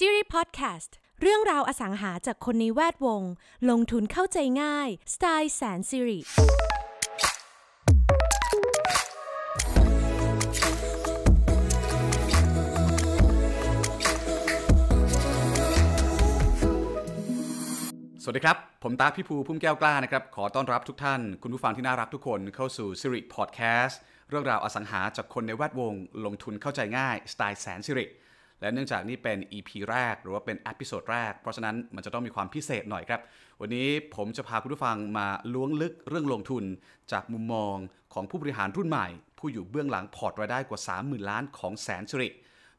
ซีรีส์พอดแคสต์เรื่องราวอสังหาจากคนในแวดวงลงทุนเข้าใจง่ายสไตล์แสนสิริสวัสดีครับผมตาพี่ภูพุ่มแก้วกล้านะครับขอต้อนรับทุกท่านคุณผู้ฟังที่น่ารักทุกคนเข้าสู่สิริพอดแคสต์เรื่องราวอสังหาจากคนในแวดวงลงทุนเข้าใจง่ายสไตล์แสนสิริและเนื่องจากนี่เป็น EP แรกหรือว่าเป็นเอพิโซดแรกเพราะฉะนั้นมันจะต้องมีความพิเศษหน่อยครับวันนี้ผมจะพาคุณผู้ฟังมาล้วงลึกเรื่องลงทุนจากมุมมองของผู้บริหารรุ่นใหม่ผู้อยู่เบื้องหลังพอร์ตรายได้กว่า 30,000 ล้านของแสนสิริ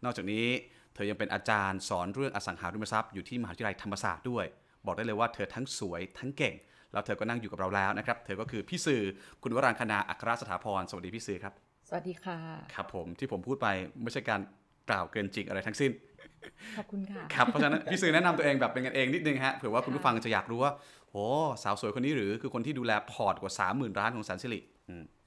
นอกจากนี้เธอยังเป็นอาจารย์สอนเรื่องอสังหาริมทรัพย์อยู่ที่มหาวิทยาลัยธรรมศาสตร์ด้วยบอกได้เลยว่าเธอทั้งสวยทั้งเก่งแล้วเธอก็นั่งอยู่กับเราแล้วนะครับเธอก็คือพี่สื่อคุณวรังคณาอัครสถาพรสวัสดีพี่สื่อครับสวัสดีค่ะครับผมที่ผมพูดไปไม่ใช่การกล่าวเกินจริงอะไรทั้งสิ้นขอบคุณค่ะครับเพราะฉะนั้นพี่สื่อแนะนำตัวเองแบบเป็นกันเองนิดนึงฮะเผื่อว่าคุณผู้ฟังจะอยากรู้ว่าโอ้สาวสวยคนนี้หรือคือคนที่ดูแลพอร์ตกว่า 30,000 ล้านของแสนสิริ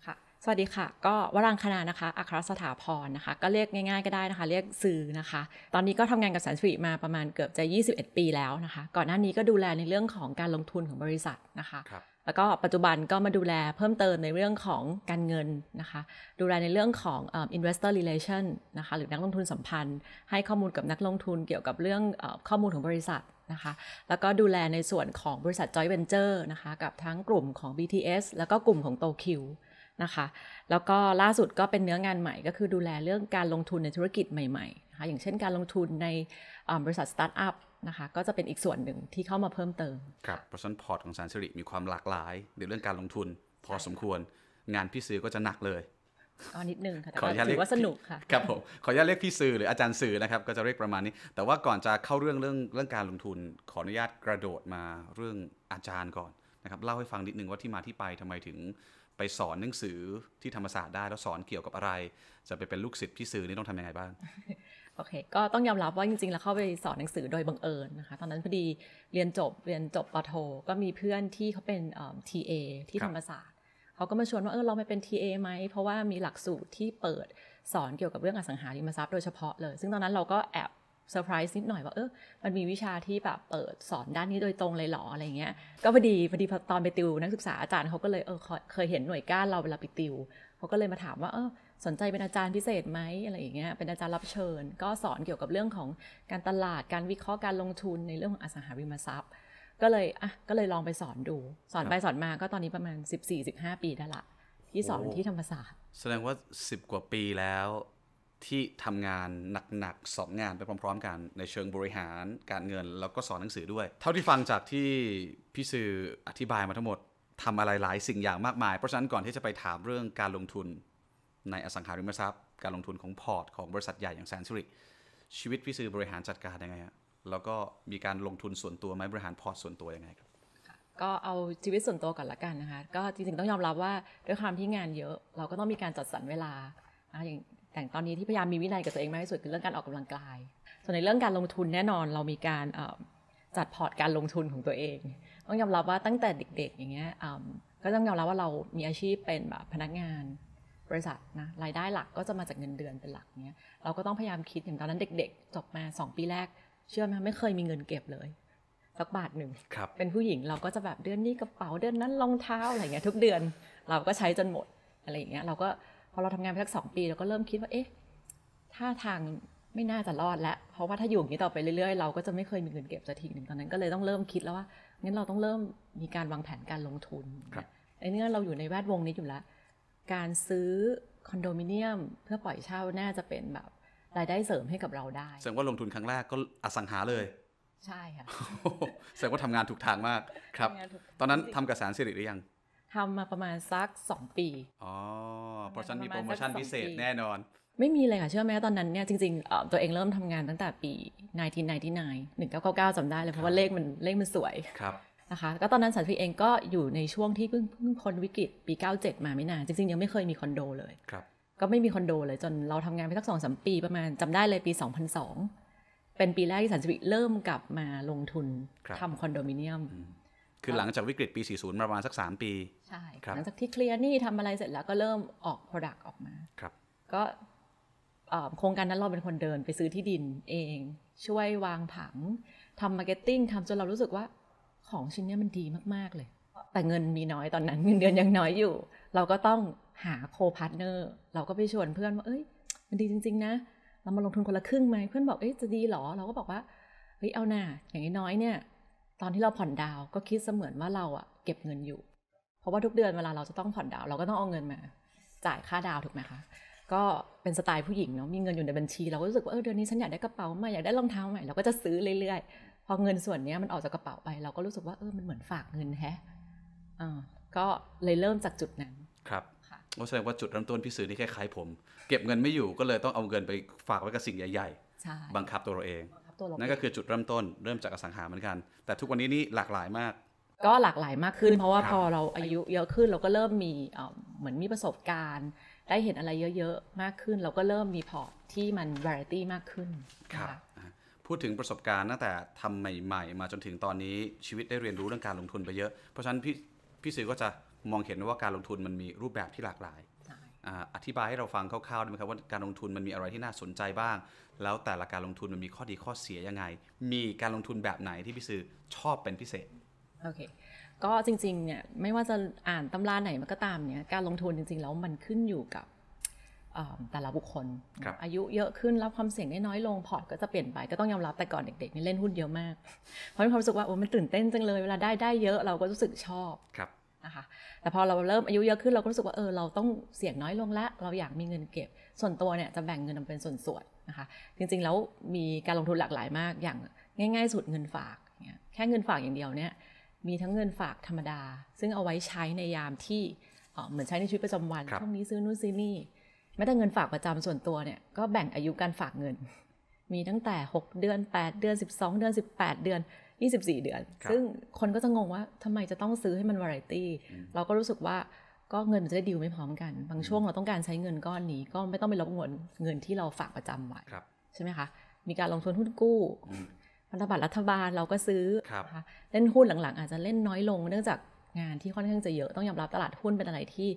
ค่ะสวัสดีค่ะก็วรังคณานะคะอัครสถาพรนะคะก็เรียกง่ายๆก็ได้นะคะเรียกสื่อนะคะตอนนี้ก็ทำงานกับแสนสิริมาประมาณเกือบจะ21ปีแล้วนะคะก่อนหน้านี้ก็ดูแลในเรื่องของการลงทุนของบริษัทนะคะแล้วก็ปัจจุบันก็มาดูแลเพิ่มเติมในเรื่องของการเงินนะคะดูแลในเรื่องของinvestor relation นะคะหรือนักลงทุนสัมพันธ์ให้ข้อมูลกับนักลงทุนเกี่ยวกับเรื่องข้อมูลของบริษัทนะคะแล้วก็ดูแลในส่วนของบริษัท Joint Venture นะคะกับทั้งกลุ่มของ BTS แล้วก็กลุ่มของ TOQนะคะแล้วก็ล่าสุดก็เป็นเนื้องานใหม่ก็คือดูแลเรื่องการลงทุนในธุรกิจใหม่ๆนะคะอย่างเช่นการลงทุนในบริษัทสตาร์ทอัพนะคะก็จะเป็นอีกส่วนหนึ่งที่เข้ามาเพิ่มเติมครับเพราะฉะนั้นพอร์ตของแสนสิริมีความหลากหลายในเรื่องการลงทุนพอสมควรงานพี่สื่อก็จะหนักเลยก็นิดนึงค่ะแต่ก็ถือว่าสนุกค่ะครับผมขออนุญาตเรียกพี่สื่อหรืออาจารย์สื่อนะครับก็จะเรียกประมาณนี้แต่ว่าก่อนจะเข้าเรื่องการลงทุนขออนุญาตกระโดดมาเรื่องอาจารย์ก่อนนะครับเล่าให้ฟังนิดนึงว่าที่มาที่ไปทำไมถึงไปสอนหนังสือที่ธรรมศาสตร์ได้แล้วสอนเกี่ยวกับอะไรจะไปเป็นลูกศิษย์พี่สื่อนี่ต้องทำยังไงบ้างโอเคก็ต้องยอมรับว่าจริงๆแล้วเข้าไปสอนหนังสือโดยบังเอิญนะคะตอนนั้นพอดีเรียนจบป.โทก็มีเพื่อนที่เขาเป็นTA ที่ธรรมศาสตร์เขาก็มาชวนว่าเรามาเป็น TA ไหมเพราะว่ามีหลักสูตรที่เปิดสอนเกี่ยวกับเรื่องอสังหาริมทรัพย์โดยเฉพาะเลยซึ่งตอนนั้นเราก็แอบเซอร์ไพรส์นิดหน่อยว่ามันมีวิชาที่แบบเปิดสอนด้านนี้โดยตรงเลยหรออะไรเงี้ยก็พอดีตอนไปติวนักศึกษาอาจารย์เขาก็เลยเคยเห็นหน่วยก้านเราเวลาไปติวเขาก็เลยมาถามว่าสนใจเป็นอาจารย์พิเศษไหมอะไรอย่างเงี้ยเป็นอาจารย์รับเชิญก็สอนเกี่ยวกับเรื่องของการตลาดการวิเคราะห์การลงทุนในเรื่องของอสังหาริมทรัพย์ก็เลยลองไปสอนดูสอนไปสอนมาก็ตอนนี้ประมาณ 14-15 ปีได้ละที่สอนที่ธรรมศาสตร์แสดงว่า10กว่าปีแล้วที่ทำงานหนักๆสองงานไปพร้อมๆกันในเชิงบริหารการเงินแล้วก็สอนหนังสือด้วยเท่าที่ฟังจากที่พี่สื่ออธิบายมาทั้งหมดทำอะไรหลายสิ่งอย่างมากมายเพราะฉะนั้นก่อนที่จะไปถามเรื่องการลงทุนในอสังหาริมทรัพย์การลงทุนของพอร์ตของบริษัทใหญ่อย่างแสนสิริชีวิตพี่สื่อบริหารจัดการยังไงฮะแล้วก็มีการลงทุนส่วนตัวไหมบริหารพอร์ตส่วนตัวยังไงครับก็เอาชีวิตส่วนตัวก่อนละกันนะคะก็จริงๆต้องยอมรับว่าด้วยความที่งานเยอะเราก็ต้องมีการจัดสรรเวลาอย่างแต่ตอนนี้ที่พยายามมีวินัยกับตัวเองมากที่สุดคือเรื่องการออกกำลังกายส่วนในเรื่องการลงทุนแน่นอนเรามีการจัดพอร์ตการลงทุนของตัวเองต้องยอมรับว่าตั้งแต่เด็กๆอย่างเงี้ยก็ต้องยอมรับว่าเรามีอาชีพเป็นแบบพนักงานบริษัทนะรายได้หลักก็จะมาจากเงินเดือนเป็นหลักเงี้ยเราก็ต้องพยายามคิดอย่างตอนนั้นเด็กๆจบมา2ปีแรกเชื่อไหมไม่เคยมีเงินเก็บเลยสักบาทหนึ่งเป็นผู้หญิงเราก็จะแบบเดือนนี้กระเป๋าเดือนนั้นรองเท้าอะไรเงี้ยทุกเดือนเราก็ใช้จนหมดอะไรอย่างเงี้ยเราก็พอเราทำงานไปสัก2ปีเราก็เริ่มคิดว่าถ้าทางไม่น่าจะรอดแล้วเพราะว่าถ้าอยู่อย่างนี้ต่อไปเรื่อยๆเราก็จะไม่เคยมีเงินเก็บสักทีหนึ่งตอนนั้นก็เลยต้องเริ่มคิดแล้วว่างั้นเราต้องเริ่มมีการวางแผนการลงทุนในเรื่องเราอยู่ในแวดวงนี้อยู่แล้วการซื้อคอนโดมิเนียมเพื่อปล่อยเช่าน่าจะเป็นแบบรายได้เสริมให้กับเราได้แสดงว่าลงทุนครั้งแรกก็อสังหาเลยใช่ค่ะแสดงว่าทำงานถูกทางมากครับตอนนั้นทำกับแสนสิริหรือยังทำมาประมาณสัก2ปีอ๋อเพราะฉะนั้นมีโปรโมชั่นพิเศษแน่นอนไม่มีเลยค่ะเชื่อไหมตอนนั้นเนี่ยจริงๆตัวเองเริ่มทำงานตั้งแต่ปี1999จำได้เลยเพราะว่าเลขมันสวยครับนะคะก็ตอนนั้นแสนสิริเองก็อยู่ในช่วงที่เพิ่งพ้นวิกฤตปี97มาไม่นานจริงๆยังไม่เคยมีคอนโดเลยครับก็ไม่มีคอนโดเลยจนเราทำงานไปสัก 2-3 ปีประมาณจำได้เลยปี2002เป็นปีแรกที่แสนสิริเริ่มกลับมาลงทุนทำคอนโดมิเนียมคือหลังจากวิกฤตปี40ประมาณสัก3ปีใช่หลังจากที่เคลียร์หนี้ทำอะไรเสร็จแล้วก็เริ่มออก product ออกมาก็ โครงการนั้นเราเป็นคนเดินไปซื้อที่ดินเองช่วยวางผังทำมาร์เก็ตติ้งทำจนเรารู้สึกว่าของชิ้นนี้มันดีมากๆเลยแต่เงินมีน้อยตอนนั้นเงินเดือนยังน้อยอยู่เราก็ต้องหาโคพาร์ทเนอร์เราก็ไปชวนเพื่อนว่าเอ้ยมันดีจริงๆนะเรามาลงทุนคนละครึ่งไหมเพื่อนบอกเอ้ยจะดีหรอเราก็บอกว่าเฮ้ยเอาหน่าอย่างน้อยเนี่ยตอนที่เราผ่อนดาวก็คิดเสมือนว่าเราอะเก็บเงินอยู่เพราะว่าทุกเดือนเวลาเราจะต้องผ่อนดาวเราก็ต้องเอาเงินมาจ่ายค่าดาวถูกไหมคะก็เป็นสไตล์ผู้หญิงเนาะมีเงินอยู่ในบัญชีเราก็รู้สึกว่าเดือนนี้ฉันอยากได้กระเป๋าใหม่อยากได้รองเท้าใหม่เราก็จะซื้อเรื่อยๆพอเงินส่วนนี้มันออกจากกระเป๋าไปเราก็รู้สึกว่ามันเหมือนฝากเงินแฮะก็เลยเริ่มจากจุดนั้นครับก็แสดงว่าจุดเริ่มต้นพี่สื่อนี่คล้ายๆผมเก็บเงินไม่อยู่ก็เลยต้องเอาเงินไปฝากไว้กับสิ่งใหญ่ๆบังคับตัวเราเองนั่นก็คือจุดเริ่มต้นเริ่มจากอสังหาเหมือนกันแต่ทุกวันนี้นี่หลากหลายมากก็หลากหลายมากขึ้นเพราะว่าพอเราอายุเยอะขึ้นเราก็เริ่มมีเหมือนมีประสบการณ์ได้เห็นอะไรเยอะๆมากขึ้นเราก็เริ่มมีพอร์ตที่มัน variety มากขึ้นครับพูดถึงประสบการณ์ตั้งแต่ทำใหม่ๆมาจนถึงตอนนี้ชีวิตได้เรียนรู้เรื่องการลงทุนไปเยอะเพราะฉะนั้นพี่สื่อก็จะมองเห็นว่าการลงทุนมันมีรูปแบบที่หลากหลายอธิบายให้เราฟังคร่าวๆได้ไหมครับว่าการลงทุนมันมีอะไรที่น่าสนใจบ้างแล้วแต่ละการลงทุนมันมีข้อดีข้อเสียยังไงมีการลงทุนแบบไหนที่พี่สื่อชอบเป็นพิเศษโอเคก็จริงๆเนี่ยไม่ว่าจะอ่านตำราไหนมันก็ตามเนี่ยการลงทุนจริงๆแล้วมันขึ้นอยู่กับแต่ละบุคคลอายุเยอะขึ้นรับความเสี่ยงได้น้อยลงพอร์ตก็จะเปลี่ยนไปก็ต้องยอมรับแต่ก่อนเด็กๆนี่เล่นหุ้นเยอะมากเพราะมีความรู้สึกว่าโอ้มันตื่นเต้นจังเลยเวลาได้เยอะเราก็รู้สึกชอบนะคะแต่พอเราเริ่มอายุเยอะขึ้นเราก็รู้สึกว่าเราต้องเสี่ยงน้อยลงละเราอยากมีเงินเก็บส่วนตัวเนี่ยจะแบ่งเงินออกเป็นส่วนๆนะคะจริงๆแล้วมีการลงทุนหลากหลายมากอย่างง่ายๆสุดเงินฝากเนี่ยแค่เงินฝากอย่างเดียวเนี่ยมีทั้งเงินฝากธรรมดาซึ่งเอาไว้ใช้ในยามที่เหมือนใช้ในชีวิตประจำวันช่วงนี้ซื้อนู่นซื้อนี่แม้แต่เงินฝากประจำส่วนตัวเนี่ยก็แบ่งอายุการฝากเงินมีตั้งแต่6เดือน8เดือน12เดือน18เดือน24เดือนซึ่งคนก็จะงงว่าทำไมจะต้องซื้อให้มันวาไรตี้เราก็รู้สึกว่าก็เงินมันจะได้ดีลไม่พร้อมกันบางช่วงเราต้องการใช้เงินก้อนนี้ก็ไม่ต้องไปลบเงินที่เราฝากประจำไว้ใช่ไหมคะมีการลงทุนหุ้นกู้พันธบัตรรัฐบาลเราก็ซื้อนะคะเล่นหุ้นหลังๆอาจจะเล่นน้อยลงเนื่องจากงานที่ค่อนข้างจะเยอะต้องยอมรับตลาดหุ้นเป็นอะไรที่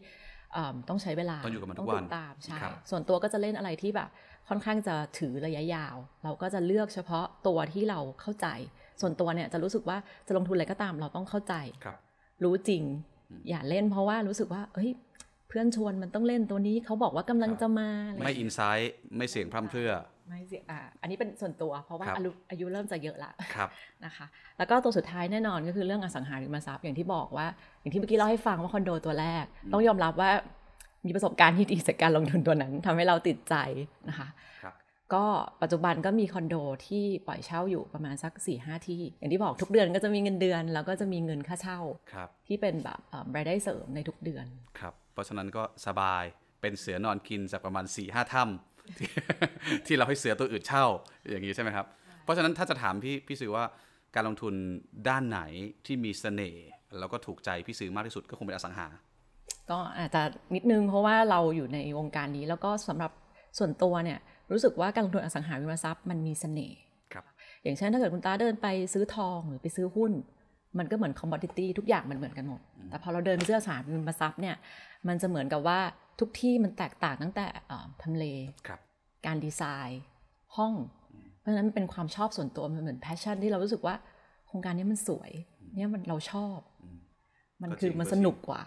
ต้องใช้เวลาต้องอยู่กับมันทุกวันใช่ส่วนตัวก็จะเล่นอะไรที่แบบค่อนข้างจะถือระยะยาวเราก็จะเลือกเฉพาะตัวที่เราเข้าใจส่วนตัวเนี่ยจะรู้สึกว่าจะลงทุนอะไรก็ตามเราต้องเข้าใจรู้จริงอย่าเล่นเพราะว่ารู้สึกว่าเฮ้ยเพื่อนชวนมันต้องเล่นตัวนี้เขาบอกว่ากำลังจะมาไม่อินไซต์ไม่เสี่ยงพร่ำเพรื่อไม่เสี่ยงอันนี้เป็นส่วนตัวเพราะว่าอายุเริ่มจะเยอะละนะคะแล้วก็ตัวสุดท้ายแน่นอนก็คือเรื่องอสังหาริมทรัพย์อย่างที่บอกว่าอย่างที่เมื่อกี้เล่าให้ฟังว่าคอนโดตัวแรกต้องยอมรับว่ามีประสบการณ์ที่ดีจากการลงทุนตัวนั้นทำให้เราติดใจนะคะก็ปัจจุบันก็มีคอนโดที่ปล่อยเช่าอยู่ประมาณสัก 4-5 ที่อย่างที่บอกทุกเดือนก็จะมีเงินเดือนแล้วก็จะมีเงินค่าเช่าที่เป็นแบบรายได้เสริมในทุกเดือนครับเพราะฉะนั้นก็สบายเป็นเสือนอนกินจากประมาณ 4-5 ถ้ำที่เราให้เสือตัวอื่นเช่าอย่างนี้ใช่ไหมครับเพราะฉะนั้นถ้าจะถามพี่สื่อว่าการลงทุนด้านไหนที่มีเสน่ห์แล้วก็ถูกใจพี่สื่อมากที่สุดก็คงเป็นอสังหาก็อาจจะนิดนึงเพราะว่าเราอยู่ในวงการนี้แล้วก็สำหรับส่วนตัวเนี่ยรู้สึกว่าการลงทุนอสังหาริมทรัพย์มันมีเสน่ห์อย่างเช่นถ้าเกิดคุณตาเดินไปซื้อทองหรือไปซื้อหุ้นมันก็เหมือนคอมมอดิตี้ทุกอย่างมันเหมือนกันหมดแต่พอเราเดินไปซื้ออสังหาริมทรัพย์เนี่ยมันจะเหมือนกับว่าทุกที่มันแตกต่างตั้งแต่ทำเลการดีไซน์ห้องเพราะฉะนั้นเป็นความชอบส่วนตัวมันเหมือนแพชชั่นที่เรารู้สึกว่าโครงการนี้มันสวยเนี่ยมันเราชอบมันคือมันสนุกกว่า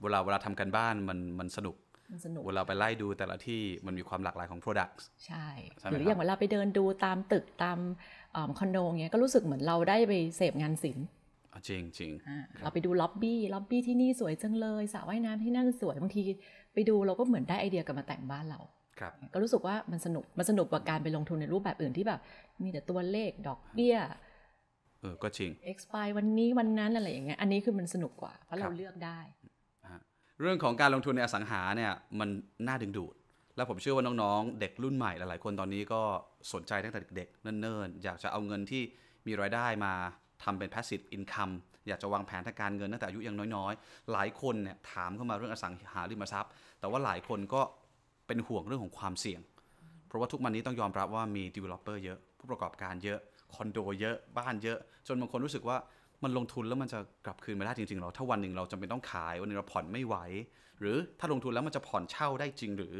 เวลาทำกันบ้านมันสนุกเวลาไปไล่ดูแต่ละที่มันมีความหลากหลายของ products ใช่หรืออย่างเวลาไปเดินดูตามตึกตามคอนโดเงี้ยก็รู้สึกเหมือนเราได้ไปเสพงานศิลป์จริงจริงเราไปดูล็อบบี้ที่นี่สวยจังเลยสระว่ายน้ำที่นั่นสวยบางทีไปดูเราก็เหมือนได้ไอเดียกลับมาแต่งบ้านเราก็รู้สึกว่ามันสนุกกว่าการไปลงทุนในรูปแบบอื่นที่แบบมีแต่ตัวเลขดอกเบี้ยก็จริง expire วันนี้วันนั้นอะไรอย่างเงี้ยอันนี้คือมันสนุกกว่าเพราะเราเลือกได้เรื่องของการลงทุนในอสังหาเนี่ยมันน่าดึงดูดและผมเชื่อว่าน้องๆเด็กรุ่นใหม่หลายๆคนตอนนี้ก็สนใจตั้งแต่เด็กๆเนิ่นๆอยากจะเอาเงินที่มีรายได้มาทำเป็น passive income อยากจะวางแผนทางการเงินตั้งแต่อายุยังน้อยๆหลายคนเนี่ยถามเข้ามาเรื่องอสังหาริมทรัพย์แต่ว่าหลายคนก็เป็นห่วงเรื่องของความเสี่ยงเพราะว่าทุกวันนี้ต้องยอมรับว่ามี developer เยอะผู้ประกอบการเยอะคอนโดเยอะบ้านเยอะจนบางคนรู้สึกว่ามันลงทุนแล้วมันจะกลับคืนมาได้จริงๆหรอถ้าวันหนึ่งเราจำเป็นต้องขายวันหนึ่งเราผ่อนไม่ไหวหรือถ้าลงทุนแล้วมันจะผ่อนเช่าได้จริงหรือ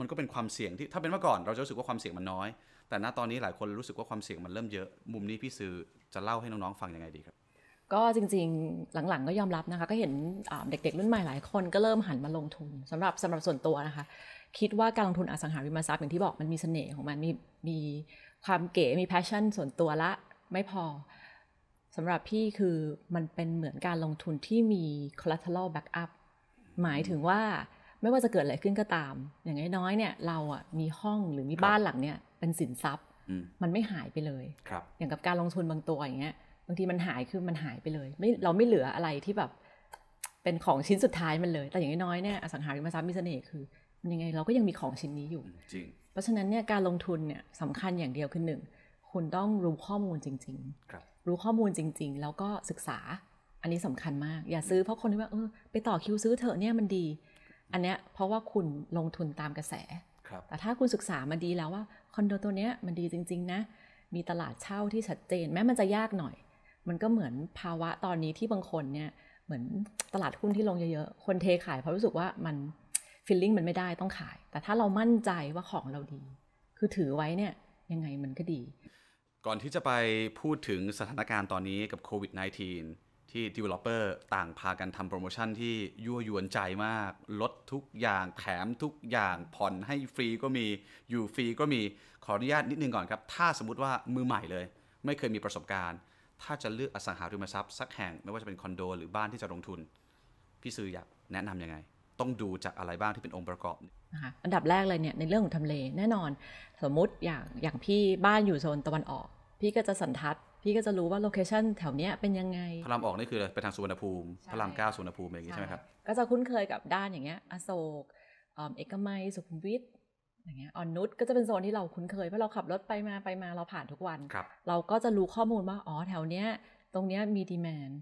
มันก็เป็นความเสี่ยงที่ถ้าเป็นเมื่อก่อนเราจะรู้สึกว่าความเสี่ยงมันน้อยแต่ณตอนนี้หลายคนรู้สึกว่าความเสี่ยงมันเริ่มเยอะมุมนี้พี่ซื้อจะเล่าให้น้องๆฟังยังไงดีครับก็จริงๆหลังๆก็ยอมรับนะคะก็เห็นเด็กๆรุ่นใหม่หลายคนก็เริ่มหันมาลงทุนสำหรับส่วนตัวนะคะคิดว่าการลงทุนอสังหาริมทรัพย์อย่างที่บอกมันมีเสน่ห์ของมันมีความเก๋มีแพชชั่นส่วนตัวละไม่พอสำหรับพี่คือมันเป็นเหมือนการลงทุนที่มี collateral backup หมายถึงว่าไม่ว่าจะเกิดอะไรขึ้นก็ตามอย่างน้อยๆเนี่ยเราอ่ะมีห้องหรือมีบ้านหลังเนี่ยเป็นสินทรัพย์มันไม่หายไปเลยอย่างกับการลงทุนบางตัวอย่างเงี้ยบางทีมันหายคือมันหายไปเลยเราไม่เหลืออะไรที่แบบเป็นของชิ้นสุดท้ายมันเลยแต่อย่างน้อยๆเนี่ยอสังหาริมทรัพย์มีเสน่ห์คือมันยังไงเราก็ยังมีของชิ้นนี้อยู่จริงเพราะฉะนั้นเนี่ยการลงทุนเนี่ยสำคัญอย่างเดียวคือหนึ่งคุณต้องรู้ข้อมูลจริงๆรู้ข้อมูลจริงๆแล้วก็ศึกษาอันนี้สำคัญมากอย่าซื้อเพราะคนที่ว่าไปต่อคิวซื้อเถอะเนี่ยมันดีอันเนี้ยเพราะว่าคุณลงทุนตามกระแสแต่ถ้าคุณศึกษามาดีแล้วว่าคอนโดตัวเนี้ยมันดีจริงๆนะมีตลาดเช่าที่ชัดเจนแม้มันจะยากหน่อยมันก็เหมือนภาวะตอนนี้ที่บางคนเนี่ยเหมือนตลาดหุ้นที่ลงเยอะๆคนเทขายเพราะรู้สึกว่ามันฟีลลิ่งมันไม่ได้ต้องขายแต่ถ้าเรามั่นใจว่าของเราดีคือถือไว้เนี่ยยังไงมันก็ดีก่อนที่จะไปพูดถึงสถานการณ์ตอนนี้กับโควิด -19 ที่ developer ต่างพากันทำโปรโมชั่นที่ยั่วยวนใจมากลดทุกอย่างแถมทุกอย่างผ่อนให้ฟรีก็มีอยู่ฟรีก็มีขออนุญาตนิดนึงก่อนครับถ้าสมมุติว่ามือใหม่เลยไม่เคยมีประสบการณ์ถ้าจะเลือกอสังหาริมทรัพย์สักแห่งไม่ว่าจะเป็นคอนโดหรือบ้านที่จะลงทุนพี่ซื้ออยากแนะนำยังไงต้องดูจากอะไรบ้างที่เป็นองค์ประกอบนะคะอันดับแรกเลยเนี่ยในเรื่องของทำเลแน่นอนสมมติอย่างพี่บ้านอยู่โซนตะวันออกพี่ก็จะสันทัดพี่ก็จะรู้ว่าโลเคชั่นแถวเนี้ยเป็นยังไงพระรามออกนี่คือไปทางสุวรรณภูมิพระราม9สุวรรณภูมิอย่างงี้ใช่ไหมครับก็จะคุ้นเคยกับด้านอย่างเงี้ยอโศกเอกมัยสุขุมวิทอย่างเงี้ยออนนุชก็จะเป็นโซนที่เราคุ้นเคยเพราะเราขับรถไปมาเราผ่านทุกวันเราก็จะรู้ข้อมูลว่าอ๋อแถวเนี้ยตรงเนี้ยมีดีแมน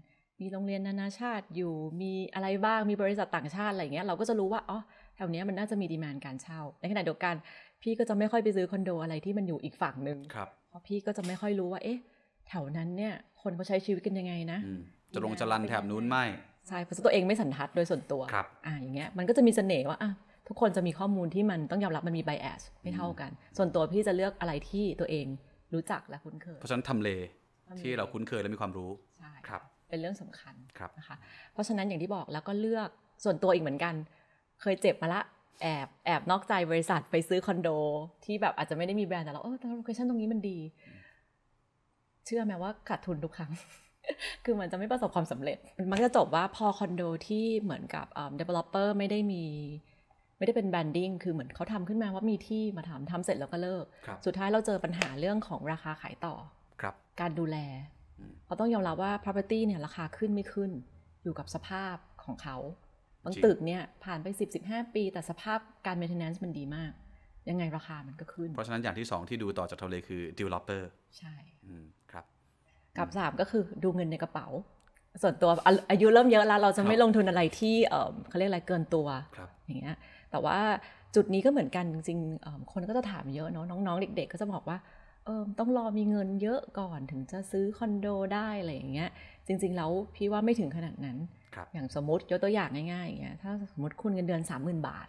มีโรงเรียนนานาชาติอยู่มีอะไรบ้างมีบริษัทต่างชาติอะไรอย่างเงี้ยเราก็จะรู้ว่าอ๋อแถวเนี้ยมันน่าจะมีดีมานด์การเช่าในขณะเดียวกันพี่ก็จะไม่ค่อยไปซื้อคอนโดอะไรที่มันอยู่อีกฝั่งนึงเพราะพี่ก็จะไม่ค่อยรู้ว่าเอ๊ะแถวนั้นเนี่ยคนเขาใช้ชีวิตกันยังไงนะจะลงจะลันแถบนู้นไม่ใช่เพราะตัวเองไม่สันทัดโดยส่วนตัวอย่างเงี้ยมันก็จะมีเสน่ห์ว่าทุกคนจะมีข้อมูลที่มันต้องยอมรับมันมีไบแอสไม่เท่ากันส่วนตัวพี่จะเลือกอะไรที่ตัวเองรู้จักและคุ้นเคยเพราะฉะนั้นทำเลที่เราคุ้นเคยและมีความรู้ครับเป็นเรื่องสำคัญนะคะเพราะฉะนั้นอย่างที่บอกแล้วก็เลือกส่วนตัวอีกเหมือนกันเคยเจ็บมาละแอบนอกใจบริษัทไปซื้อคอนโดที่แบบอาจจะไม่ได้มีแบรนด์แต่เราแต่โลเคชั่นตรงนี้มันดีเชื่อไหมว่าขาดทุนทุกครั้ง คือมันจะไม่ประสบความสำเร็จมันมักจะจบว่าพอคอนโดที่เหมือนกับdeveloper ไม่ได้เป็นแบรนดิ้งคือเหมือนเขาทำขึ้นมาว่ามีที่มาทำเสร็จแล้วก็เลิกสุดท้ายเราเจอปัญหาเรื่องของราคาขายต่อการดูแลเราต้องยอมรับว่า property เนี่ยราคาขึ้นไม่ขึ้นอยู่กับสภาพของเขาบางตึกเนี่ยผ่านไป 10-15 ปีแต่สภาพการ maintenance มันดีมากยังไงราคามันก็ขึ้นเพราะฉะนั้นอย่างที่2ที่ดูต่อจากทำเลคือ developer ใช่ครับกับ3ก็คือดูเงินในกระเป๋าส่วนตัวอายุเริ่มเยอะแล้วเราจะไม่ลงทุนอะไรที่เขาเรียกอะไรเกินตัวอย่างเงี้ยแต่ว่าจุดนี้ก็เหมือนกันจริงๆคนก็จะถามเยอะเนาะน้องๆเด็กๆก็จะบอกว่าต้องรอมีเงินเยอะก่อนถึงจะซื้อคอนโดได้อะไรอย่างเงี้ยจริงๆแล้วพี่ว่าไม่ถึงขนาดนั้นอย่างสมมติยกตัวอย่างง่ายๆอย่างเงี้ยถ้าสมมติคุณเงินเดือน 30,000 บาท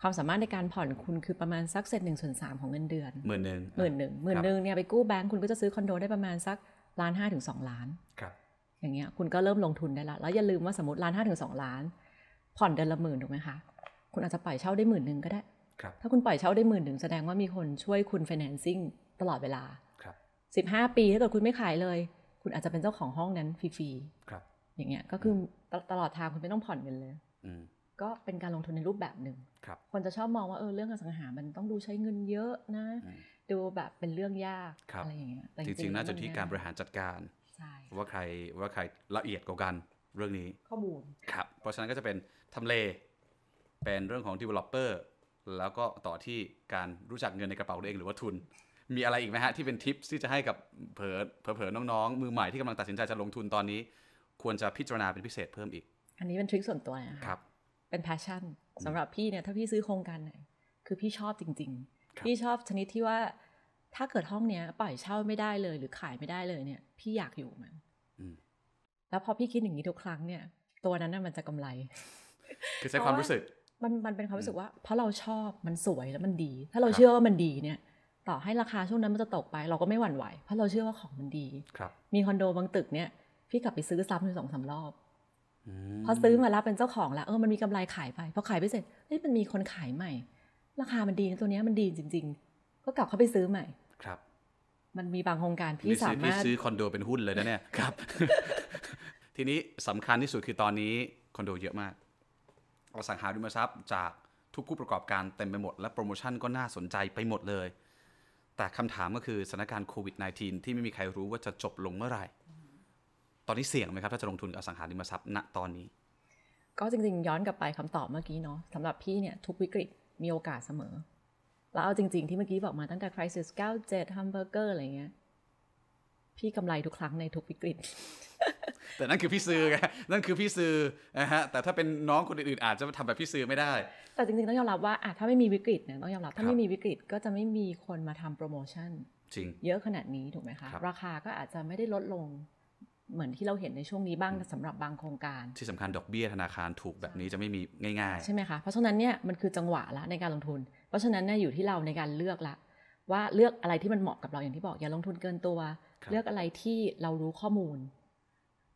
ความสามารถในการผ่อนคุณคือประมาณสักเศษ 1/3 ของเงินเดือน 10,000 เนี่ยไปกู้แบงค์คุณก็จะซื้อคอนโดได้ประมาณสัก 1.5-2 ล้านอย่างเงี้ยคุณก็เริ่มลงทุนได้ละแล้วอย่าลืมว่าสมมติ 1.5-2 ล้านผ่อนเดือนละ 10,000 ถูกมั้ยคะคุณอาจจะปล่อยเช่าได้ 10,000 ก็ได้ถ้าคุณปล่อยเช่าได้ 10,000 แสดงว่ามีคนช่วยคุณ financing ตลอดเวลา15 ปีถ้าเกิดคุณไม่ขายเลยคุณอาจจะเป็นเจ้าของห้องนั้นฟรีๆอย่างเงี้ยก็คือตลอดทางคุณไม่ต้องผ่อนเงินเลยก็เป็นการลงทุนในรูปแบบหนึ่ง คนจะชอบมองว่าเรื่องอสังหามันต้องดูใช้เงินเยอะนะดูแบบเป็นเรื่องยากอะไรอย่างเงี้ยจริงๆน่าจะที่การบริหารจัดการว่าใครละเอียดกว่ากันเรื่องนี้ข้อมูลเพราะฉะนั้นก็จะเป็นทำเลเป็นเรื่องของ developer แล้วก็ต่อที่การรู้จักเงินในกระเป๋าตัวเองหรือว่าทุนมีอะไรอีกไหมฮะที่เป็นทิปที่จะให้กับเผลอน้องๆมือใหม่ที่กำลังตัดสินใจจะลงทุนตอนนี้ควรจะพิจารณาเป็นพิเศษเพิ่มอีกอันนี้เป็นทริคส่วนตัวนะครับเป็นแพชชั่นสำหรับพี่เนี่ยถ้าพี่ซื้อโครงการไหนคือพี่ชอบจริงๆพี่ชอบชนิดที่ว่าถ้าเกิดห้องเนี้ยปล่อยเช่าไม่ได้เลยหรือขายไม่ได้เลยเนี่ยพี่อยากอยู่มันแล้วพอพี่คิดอย่างนี้ทุกครั้งเนี่ยตัวนั้นน่ะมันจะกำไรคือใช้ความรู้สึก มันเป็นความรู้สึกว่าเพราะเราชอบมันสวยแล้วมันดีถ้าเราเชื่อว่ามันดีเนี่ยต่อให้ราคาช่วงนั้นมันจะตกไปเราก็ไม่หวั่นไหวเพราะเราเชื่อว่าของมันดีมีคอนโดบางตึกเนี่ยพี่กลับไปซื้อซ้ำอยู่2-3 รอบพอซื้อมาแล้วเป็นเจ้าของแล้วมันมีกำไรขายไปพอขายไปเสร็จมันมีคนขายใหม่ราคามันดีตัวนี้มันดีจริงๆก็กลับเข้าไปซื้อใหม่ครับมันมีบางโครงการพี่สามารถซื้อคอนโดเป็นหุ้นเลยนะเนี่ยครับทีนี้สำคัญที่สุดคือตอนนี้คอนโดเยอะมากอสังหาริมทรัพย์จากทุกผู้ประกอบการเต็มไปหมดและโปรโมชั่นก็น่าสนใจไปหมดเลยแต่คำถามก็คือสถานการณ์โควิด -19 ที่ไม่มีใครรู้ว่าจะจบลงเมื่อไหร่ตอนนี้เสี่ยงไหมครับถ้าจะลงทุนอสังหาริมทรัพย์ณตอนนี้ก็จริงๆย้อนกลับไปคำตอบเมื่อกี้เนาะสำหรับพี่เนี่ยทุกวิกฤตมีโอกาสเสมอแล้วเอาจริงๆที่เมื่อกี้บอกมาตั้งแต่ crisis 97 hamburger อะไรเงี้ยพี่กำไรทุกครั้งในทุกวิกฤตแต่นั่นคือพี่ซื้อไงนั่นคือพี่ซื้อนะฮะแต่ถ้าเป็นน้องคนอื่นๆอาจจะทำแบบพี่ซื้อไม่ได้แต่จริงๆต้องยอมรับว่าถ้าไม่มีวิกฤตเนี่ยต้องยอมรับถ้าไม่มีวิกฤตก็จะไม่มีคนมาทำโปรโมชั่นเยอะขนาดนี้ถูกไหมคะราคาก็อาจจะไม่ได้ลดลงเหมือนที่เราเห็นในช่วงนี้บ้างสำหรับบางโครงการที่สำคัญดอกเบี้ยธนาคารถูกแบบนี้จะไม่มีง่ายๆใช่ไหมคะเพราะฉะนั้นเนี่ยมันคือจังหวะละในการลงทุนเพราะฉะนั้นเนี่ยอยู่ที่เราในการเลือกละว่าเลือกอะไรที่มันเหมาะกับเราอย่างที่บอกอย่าลงทุนเกินตัวเลือกอะไรที่เรารู้ข้อมูล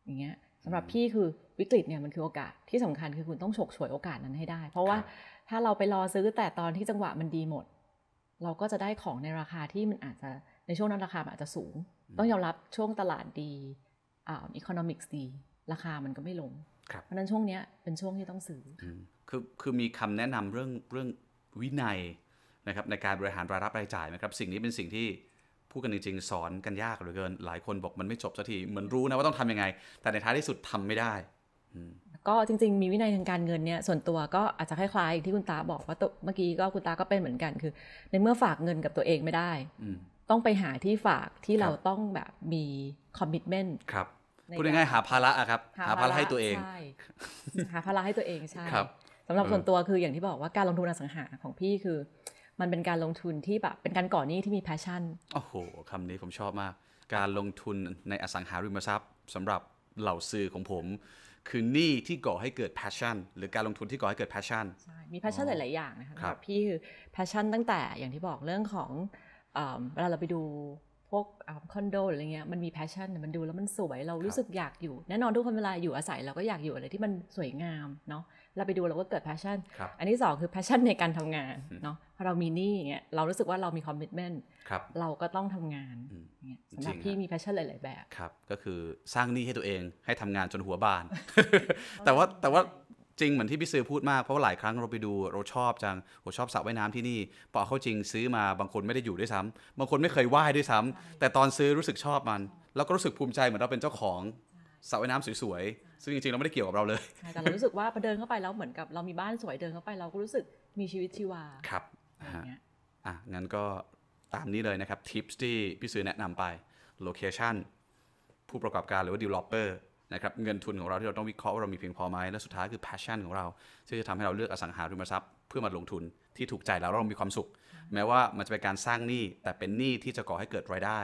อย่างเงี้ยสำหรับพี่คือวิกฤตเนี่ยมันคือโอกาสที่สำคัญคือคุณต้องฉกฉวยโอกาสนั้นให้ได้เพราะว่าถ้าเราไปรอซื้อแต่ตอนที่จังหวะมันดีหมดเราก็จะได้ของในราคาที่มันอาจจะในช่วงนั้นราคาอาจจะสูงต้องยอมรับช่วงตลาดดีeconomics ดีราคามันก็ไม่ลงเพราะนั้นช่วงนี้เป็นช่วงที่ต้องซื้อคือมีคำแนะนำเรื่องวินัยนะครับในการบริหารรายรับรายจ่ายนะครับสิ่งนี้เป็นสิ่งที่พูดกันจริงๆสอนกันยากเหลือเกินหลายคนบอกมันไม่จบสักทีเหมือนรู้นะว่าต้องทำยังไงแต่ในท้ายที่สุดทำไม่ได้ก็จริงๆมีวินัยทางการเงินเนี่ยส่วนตัวก็อาจจะคล้ายๆที่คุณตาบอกว่าเมื่อกี้ก็คุณตาก็เป็นเหมือนกันคือในเมื่อฝากเงินกับตัวเองไม่ได้ต้องไปหาที่ฝากที่เราต้องแบบมีคอมมิตเมนต์ครับพูดง่ายๆหาภาระครับหาภาระให้ตัวเองใช่หาภาระให้ตัวเองใช่สำหรับส่วนตัวคืออย่างที่บอกว่าการลงทุนอสังหาของพี่คือมันเป็นการลงทุนที่แบบเป็นการก่อหนี้ที่มีแพชชั่นโอ้โหคำนี้ผมชอบมากการลงทุนในอสังหาริมทรัพย์สำหรับเหล่าซื้อของผมคือหนี้ที่ก่อให้เกิดแพชชั่นหรือการลงทุนที่ก่อให้เกิดแพชชั่นใช่มีแพชชั่นหลายๆอย่างนะคะพี่คือแพชชั่นตั้งแต่อย่างที่บอกเรื่องของเวลาเราไปดูพวกคอนโดอะไรเงี้ยมันมีแพชชั่นมันดูแล้วมันสวยเรารู้สึกอยากอยู่แน่นอนทุกคนเวลาอยู่อาศัยเราก็อยากอยู่อะไรที่มันสวยงามเนาะเราไปดูเราก็เกิดแพชชั่นอันที่2คือแพชชั่นในการทำงานเนาะพอเรามีหนี้อย่างเงี้ยเรารู้สึกว่าเรามีคอมมิตเมนต์เราก็ต้องทำงานเนี่ยสำหรับพี่มีแพชชั่นหลายๆแบบครับก็คือสร้างหนี้ให้ตัวเองให้ทำงานจนหัวบาน แต่ว่าจริงเหมือนที่พี่ซื้อพูดมากเพราะว่าหลายครั้งเราไปดูเราชอบจังเราชอบสระว่ายน้ำที่นี่พอเขาจริงซื้อมาบางคนไม่ได้อยู่ด้วยซ้ำบางคนไม่เคยว่ายด้วยซ้ำแต่ตอนซื้อรู้สึกชอบมันแล้วก็รู้สึกภูมิใจเหมือนเราเป็นเจ้าของสระว่ายน้ำสวยๆซึ่งจริงๆเราไม่ได้เกี่ยวกับเราเลยแต่เรารู้สึกว่าพอเดินเข้าไปแล้วเหมือนกับเรามีบ้านสวยเดินเข้าไปเราก็รู้สึกมีชีวิตชีวาครับงั้นก็ตามนี้เลยนะครับทิปส์ที่พี่ซื้อแนะนำไปโลเคชั่นผู้ประกอบการหรือว่าดีลลอปเปอร์นะครับเงินทุนของเราที่เราต้องวิเคราะห์ว่าเรามีเพียงพอไหมและสุดท้ายคือ passion ของเราที่จะทำให้เราเลือกอสังหาริมทรัพย์เพื่อมาลงทุนที่ถูกใจแล้วเรามีความสุขแม้ว่ามันจะเป็นการสร้างหนี้แต่เป็นหนี้ที่จะก่อให้เกิดรายได้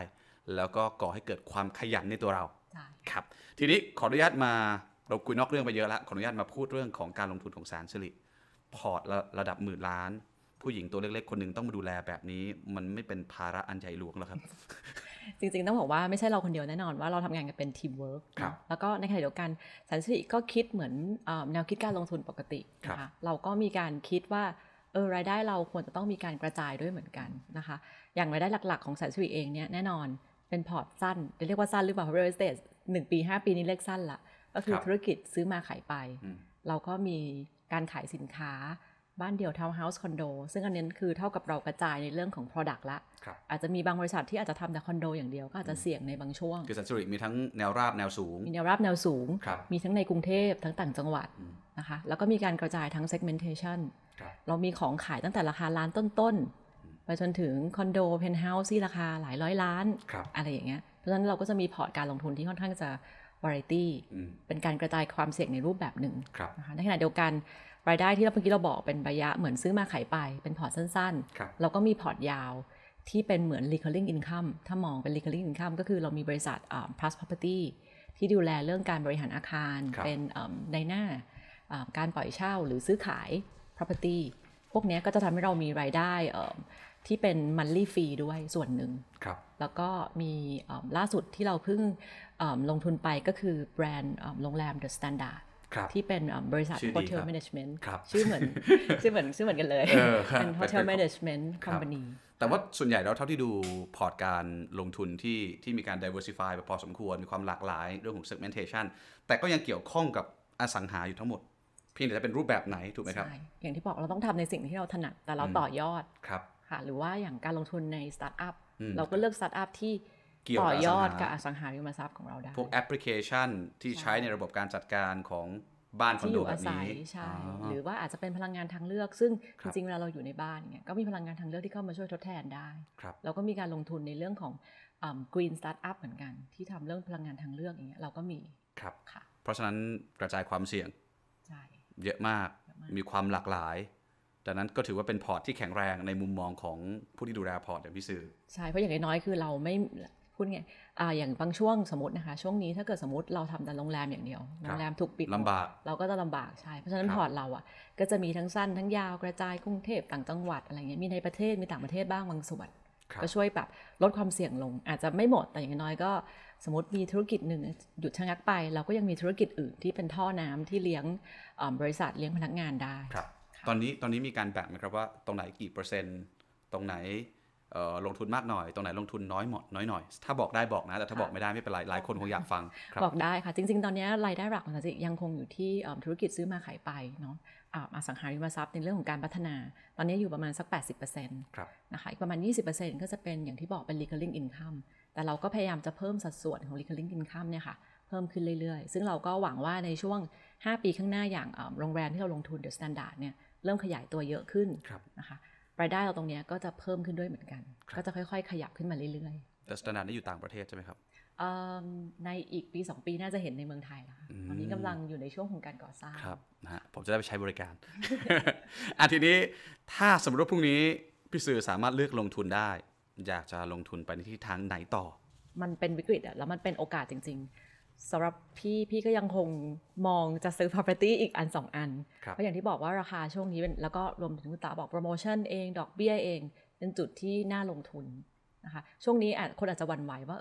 แล้วก็ก่อให้เกิดความขยันในตัวเราครับทีนี้ขออนุญาตมาเราคุยนอกเรื่องไปเยอะแล้วขออนุญาตมาพูดเรื่องของการลงทุนของแสนสิริพอร์ตระดับ10,000,000,000ผู้หญิงตัวเล็กๆคนหนึ่งต้องมาดูแลแบบนี้มันไม่เป็นภาระอันใหญ่หลวงหรอครับ จริงๆต้องบอกว่าไม่ใช่เราคนเดียวแน่นอนว่าเราทำงานกันเป็นทีมเวิร์คแล้วก็ในขณะเดียวกันแสนสิริก็คิดเหมือนแนวคิดการลงทุนปกตินะคะเราก็มีการคิดว่ารายได้เราควรจะต้องมีการกระจายด้วยเหมือนกันนะคะอย่างรายได้หลักๆของแสนสิริเองเนี่ยแน่นอนเป็นพอร์ตสั้นจะเรียกว่าสั้นหรือเปล่า real estate 1 ปี 5 ปีนี้เรียกสั้นละก็คือธุรกิจซื้อมาขายไปเราก็มีการขายสินค้าบ้านเดี่ยวทาวน์เฮาส์คอนโดซึ่งอันนี้คือเท่ากับเรากระจายในเรื่องของ Product ละอาจจะมีบางบริษัทที่อาจจะทำแต่คอนโดอย่างเดียวก็อาจจะเสี่ยงในบางช่วงคือแสนสิริมีทั้งแนวราบแนวสูงมีแนวราบแนวสูงมีทั้งในกรุงเทพทั้งต่างจังหวัดนะคะแล้วก็มีการกระจายทั้ง segmentation เรามีของขายตั้งแต่ราคาล้านต้นๆไปจนถึงคอนโดเพนท์เฮาส์ที่ราคาหลายร้อยล้านอะไรอย่างเงี้ยเพราะฉะนั้นเราก็จะมีพอร์ตการลงทุนที่ค่อนข้างจะ variety เป็นการกระจายความเสี่ยงในรูปแบบหนึ่งในขณะเดียวกันรายได้ที่เราเมื่อกี้เราบอกเป็นระยะเหมือนซื้อมาขายไปเป็นพอร์ตสั้นๆเราก็มีพอร์ตยาวที่เป็นเหมือน recurring income ถ้ามองเป็น recurring income ก็คือเรามีบริษัทplus property ที่ดูแลเรื่องการบริหารอาคารเป็นในหน้าการปล่อยเช่าหรือซื้อขาย property พวกนี้ก็จะทำให้เรามีรายได้ที่เป็น monthly fee ด้วยส่วนหนึ่งแล้วก็มีล่าสุดที่เราเพิ่งลงทุนไปก็คือแบรนด์โรงแรม The Standard ที่เป็นบริษัท Hotel Management ชื่อเหมือนกันเลยเป็น Hotel Management Company แต่ว่าส่วนใหญ่แล้วเท่าที่ดูพอร์ตการลงทุนที่มีการ diversify ไปพอสมควรมีความหลากหลายเรื่องของ segmentation แต่ก็ยังเกี่ยวข้องกับอสังหาอยู่ทั้งหมดเพียงแต่จะเป็นรูปแบบไหนถูกไหมครับอย่างที่บอกเราต้องทำในสิ่งที่เราถนัดแต่เราต่อยอดค่ะหรือว่าอย่างการลงทุนในสตาร์ทอัพเราก็เลือกสตาร์ทอัพที่ต่อยอดกับอสังหาริมทรัพย์ของเราได้พวกแอปพลิเคชันที่ใช้ในระบบการจัดการของบ้านคอนโดแบบนี้ใช่หรือว่าอาจจะเป็นพลังงานทางเลือกซึ่งจริงๆเวลาเราอยู่ในบ้านเนี่ยก็มีพลังงานทางเลือกที่เข้ามาช่วยทดแทนได้เราก็มีการลงทุนในเรื่องของกรีนสตาร์ทอัพเหมือนกันที่ทำเรื่องพลังงานทางเลือกอย่างเงี้ยเราก็มีครับเพราะฉะนั้นกระจายความเสี่ยงเยอะมากมีความหลากหลายดังนั้นก็ถือว่าเป็นพอร์ตที่แข็งแรงในมุมมองของผู้ที่ดูแลพอร์ตอย่างพี่สื่อใช่เพราะอย่างน้อยๆคือเราไม่พูดไงอย่างบางช่วงสมมตินะคะช่วงนี้ถ้าเกิดสมมติเราทำแต่โรงแรมอย่างเดียวโรงแรมถูกปิดลำบากเราก็จะลำบากใช่เพราะฉะนั้นพอร์ตเราอ่ะก็จะมีทั้งสั้นทั้งยาวกระจายกรุงเทพต่างจังหวัดอะไรเงี้ยมีในประเทศมีต่างประเทศบ้างบางส่วนก็ช่วยแบบลดความเสี่ยงลงอาจจะไม่หมดแต่อย่างน้อยก็สมมติมีธุรกิจหนึ่งหยุดชะงักไปเราก็ยังมีธุรกิจอื่นที่เป็นท่อน้ำที่เลี้ยงบริษัทเลี้ยงพนักงานได้ครับตอนนี้มีการแบ่งไหมครับว่าตรงไหนกี่เปอร์เซ็นต์ตรงไหนลงทุนมากหน่อยตรงไหนลงทุนน้อยเหมาะน้อยหน่อยถ้าบอกได้บอกนะแต่ถ้าบอกไม่ได้ไม่เป็นไรหลายคนคงอยากฟังบอกได้ค่ะจริงๆตอนนี้รายได้หลักของเรายังคงอยู่ที่ธุรกิจซื้อมาขายไปเนาะอสังหาริมทรัพย์ในเรื่องของการพัฒนาตอนนี้อยู่ประมาณสัก 80% นะคะอีกประมาณ 20% ก็จะเป็นอย่างที่บอกเป็น recurring income แต่เราก็พยายามจะเพิ่มสัดส่วนของ recurring income เนี่ยค่ะเพิ่มขึ้นเรื่อยๆซึ่งเราก็หวังว่าในช่วง5 ปีข้างหน้าอย่างโรงแรมที่เราลงทุน The Standard เนี่ยเริ่มขยายตัวเยอะขึ้นนะคะรายได้เราตรงนี้ก็จะเพิ่มขึ้นด้วยเหมือนกันก็จะค่อยๆขยับขึ้นมาเรื่อยๆแต่สแตนดาร์ดนี่อยู่ต่างประเทศใช่ไหมครับในอีกปี2 ปีน่าจะเห็นในเมืองไทยแล้วค่ะตอนนี้กำลังอยู่ในช่วงของการก่อสร้างครับนะผมจะได้ไปใช้บริการ ทีนี้ถ้าสมมติว่าพรุ่งนี้พี่สื่อสามารถเลือกลงทุนได้อยากจะลงทุนไปในทิศทางไหนต่อมันเป็นวิกฤตแล้วมันเป็นโอกาสจริงๆสำหรับพี่ก็ยังคงมองจะซื้อ property อีกอัน2 อันเพราะอย่างที่บอกว่าราคาช่วงนี้เป็นแล้วก็รวมถึงคุณตาบอกโปรโมชั่นเองดอกเบี้ยเองเป็นจุดที่น่าลงทุนนะคะช่วงนี้คนอาจจะหวั่นไหวว่า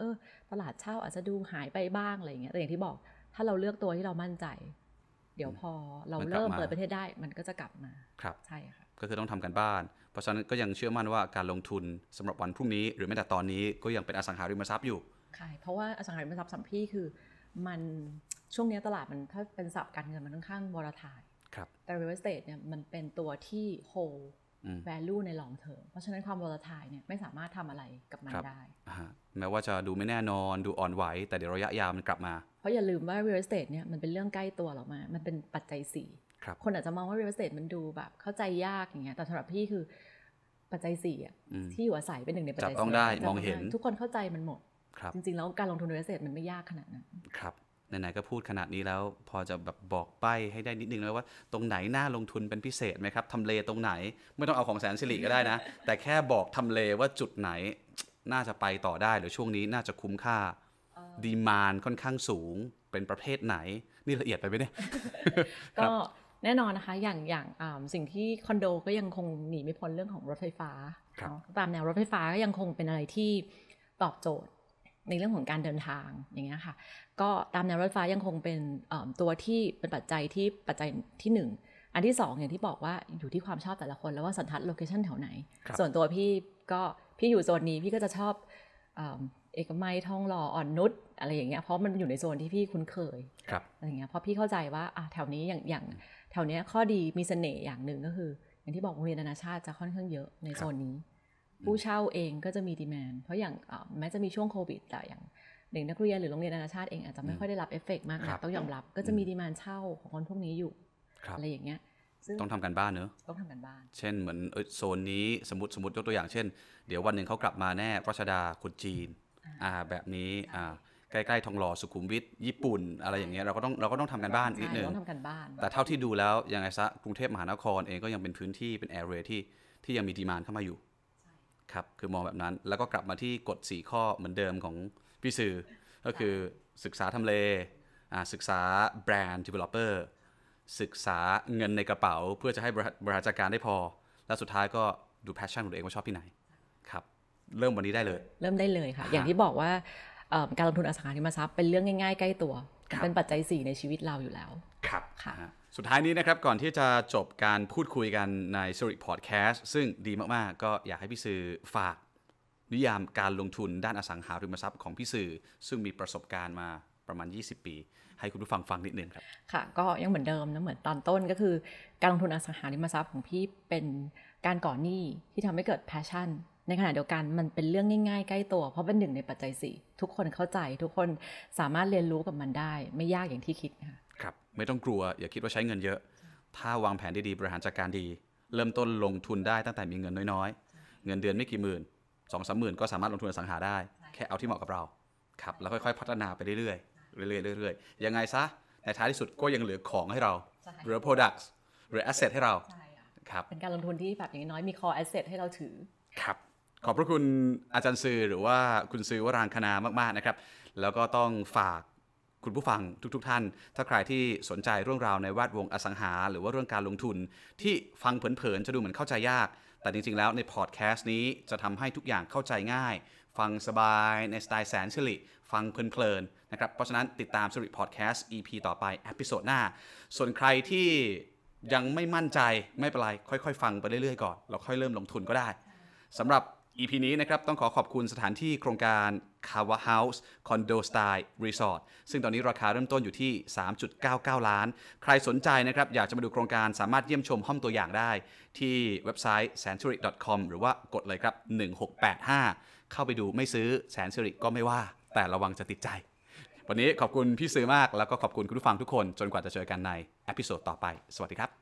ตลาดเช่าอาจจะดูหายไปบ้างอะไรอย่างเงี้ยแต่อย่างที่บอกถ้าเราเลือกตัวที่เรามั่นใจเดี๋ยวพอเราเริ่มเปิดประเทศได้มันก็จะกลับมาใช่ค่ะก็คือต้องทำกันบ้านเพราะฉะนั้นก็ยังเชื่อมั่นว่าการลงทุนสำหรับวันพรุ่งนี้หรือแม้แต่ตอนนี้ก็ยังเป็นอสังหาริมทรัพย์อยู่ใช่เพราะว่าอสังหาริมทรัพย์สำหรับพี่คือมันช่วงนี้ตลาดมันถ้าเป็นศัพท์การเงินมันค่อนข้างวอลไทล์แต่ real estate เนี่ยมันเป็นตัวที่ hold value ใน long term เพราะฉะนั้นความวอลไทล์เนี่ยไม่สามารถทำอะไรกับมันได้แม้ว่าจะดูไม่แน่นอนดูอ่อนไหวแต่เดี๋ยวระยะยาวมันกลับมาเพราะอย่าลืมว่า real estate เนี่ยมันเป็นเรื่องใกล้ตัวเรามามันเป็นปัจจัย4 คนอาจจะมองว่า real estate มันดูแบบเข้าใจยากอย่างเงี้ยแต่สำหรับพี่คือปัจจัย4ที่อยู่อาศัยเป็นหนึ่งในปัจจัย 4ต้องได้มองเห็นทุกคนเข้าใจมันหมดจริงๆแล้วการลงทุนในเกษตรมันไม่ยากขนาดนั้นครับไหนๆก็พูดขนาดนี้แล้วพอจะแบบบอกใบ้ให้ได้นิดนึงเลยว่าตรงไหนน่าลงทุนเป็นพิเศษไหมครับทำเลตรงไหนไม่ต้องเอาของแสนสิริก็ได้นะแต่แค่บอกทำเลว่าจุดไหนน่าจะไปต่อได้หรือช่วงนี้น่าจะคุ้มค่าดีมานด์ค่อนข้างสูงเป็นประเภทไหนนี่ละเอียดไปไหมเนี่ยก็แน่นอนนะคะอย่างสิ่งที่คอนโดก็ยังคงหนีไม่พ้นเรื่องของรถไฟฟ้าตามแนวรถไฟฟ้าก็ยังคงเป็นอะไรที่ตอบโจทย์ในเรื่องของการเดินทางอย่างเงี้ยค่ะก็ตามแนวรถไฟฟ้ายังคงเป็นตัวที่เป็นปัจจัยที่1อันที่2อย่างที่บอกว่าอยู่ที่ความชอบแต่ละคนแล้วว่าสันทัดโลเคชั่นแถวไหนส่วนตัวพี่อยู่โซนนี้พี่ก็จะชอบเอกมัยทองหล่ออ่อนนุชอะไรอย่างเงี้ยเพราะมันอยู่ในโซนที่พี่คุ้นเคยอะไรอย่างเงี้ยเพราะพี่เข้าใจว่าแถวนี้อย่างแถวเนี้ยข้อดีมีเสน่ห์อย่างหนึ่งก็คืออย่างที่บอกโรงเรียนนานาชาติจะค่อนข้างเยอะในโซนนี้ผู้เช่าเองก็จะมีดีมานด์เพราะอย่างแม้จะมีช่วงโควิดแต่อย่างเด็กนักเรียนหรือโรงเรียนนานาชาติเองอาจจะไม่ค่อยได้รับเอฟเฟกต์มากนะต้องยอมรับก็จะมีดีมานด์เช่าของคนพวกนี้อยู่อะไรอย่างเงี้ยต้องทำกันบ้านเนอะต้องทำกันบ้านเช่นเหมือนโซนนี้สมมติยกตัวอย่างเช่นเดี๋ยววันหนึ่งเขากลับมาแน่รัชดาคนจีนแบบนี้ใกล้ๆทองหล่อสุขุมวิทญี่ปุ่นอะไรอย่างเงี้ยเราก็ต้องทำกันบ้านนิดนึงแต่เท่าที่ดูแล้วยังไงซะกรุงเทพมหานครเองก็ยังเป็นพื้นที่เป็นแอเรียที่ยังมีดีมานด์เข้ามาอยู่ครับคือมองแบบนั้นแล้วก็กลับมาที่กฎ4ข้อเหมือนเดิมของพี่สื่อก็คือศึกษาทำเลศึกษาแบรนด์ developer ศึกษาเงินในกระเป๋าเพื่อจะให้บริหารจัดการได้พอและสุดท้ายก็ดูแพชชั่นของตัวเองว่าชอบที่ไหนครับเริ่มวันนี้ได้เลยเริ่มได้เลยค่ะอย่างที่บอกว่าการลงทุนอสังหาริมทรัพย์เป็นเรื่องง่ายๆใกล้ตัวเป็นปัจจัย4ในชีวิตเราอยู่แล้วครับค่ะสุดท้ายนี้นะครับก่อนที่จะจบการพูดคุยกันในสิริพอดแคสต์ซึ่งดีมากๆก็อยากให้พี่สื่อฝากนิยามการลงทุนด้านอสังหาริมทรัพย์ของพี่สื่อซึ่งมีประสบการณ์มาประมาณ20ปีให้คุณผู้ฟังฟังนิดนึงครับค่ะก็ยังเหมือนเดิมนะเหมือนตอนต้นก็คือการลงทุนอสังหาริมทรัพย์ของพี่เป็นการก่อหนี้ที่ทำให้เกิดแพชชั่นในขณะเดียวกันมันเป็นเรื่องง่ายๆใกล้ตัวเพราะเป็นหนึ่งในปัจจัย4ทุกคนเข้าใจทุกคนสามารถเรียนรู้กับมันได้ไม่ยากอย่างที่คิดค่ะครับไม่ต้องกลัวอย่าคิดว่าใช้เงินเยอะถ้าวางแผนดีๆบริหารจัดการดีเริ่มต้นลงทุนได้ตั้งแต่มีเงินน้อยๆเงินเดือนไม่กี่หมื่น 2-3 หมื่นก็สามารถลงทุนอสังหาได้แค่เอาที่เหมาะกับเราครับแล้วค่อยๆพัฒนาไปเรื่อยๆยังไงซะในท้ายที่สุดก็ยังเหลือของให้เราเหลือ products เหลือ asset ให้เราครับเป็นการลงทุนที่แบบอย่างน้อยมี core asset ให้เราถือครับขอบพระคุณอาจารย์ซือหรือว่าคุณซือวรางคณามากๆนะครับแล้วก็ต้องฝากคุณผู้ฟังทุกๆท่านถ้าใครที่สนใจเรื่องราวในแวดวงอสังหาหรือว่าเรื่องการลงทุนที่ฟังเผินๆจะดูเหมือนเข้าใจยากแต่จริงๆแล้วในพอดแคสต์นี้จะทำให้ทุกอย่างเข้าใจง่ายฟังสบายในสไตล์แสนสิริฟังเพลินๆนะครับเพราะฉะนั้นติดตามสิริพอดแคสต์ EP ต่อไปเอพิโซดหน้าส่วนใครที่ยังไม่มั่นใจไม่เป็นไรค่อยๆฟังไปเรื่อยๆก่อนแล้วค่อยเริ่มลงทุนก็ได้สำหรับEP นี้นะครับต้องขอขอบคุณสถานที่โครงการคาวาเฮาส์คอนโดสไตล์รีสอร์ทซึ่งตอนนี้ราคาเริ่มต้นอยู่ที่ 3.99 ล้านใครสนใจนะครับอยากจะมาดูโครงการสามารถเยี่ยมชมห้องตัวอย่างได้ที่เว็บไซต์ sansiri.com หรือว่ากดเลยครับ1685เข้าไปดูไม่ซื้อแสนสิริก็ไม่ว่าแต่ระวังจะติดใจวันนี้ขอบคุณพี่สื่อมากแล้วก็ขอบคุณคุณผู้ฟังทุกคนจนกว่าจะเจอกันในเอพิโซดต่อไปสวัสดีครับ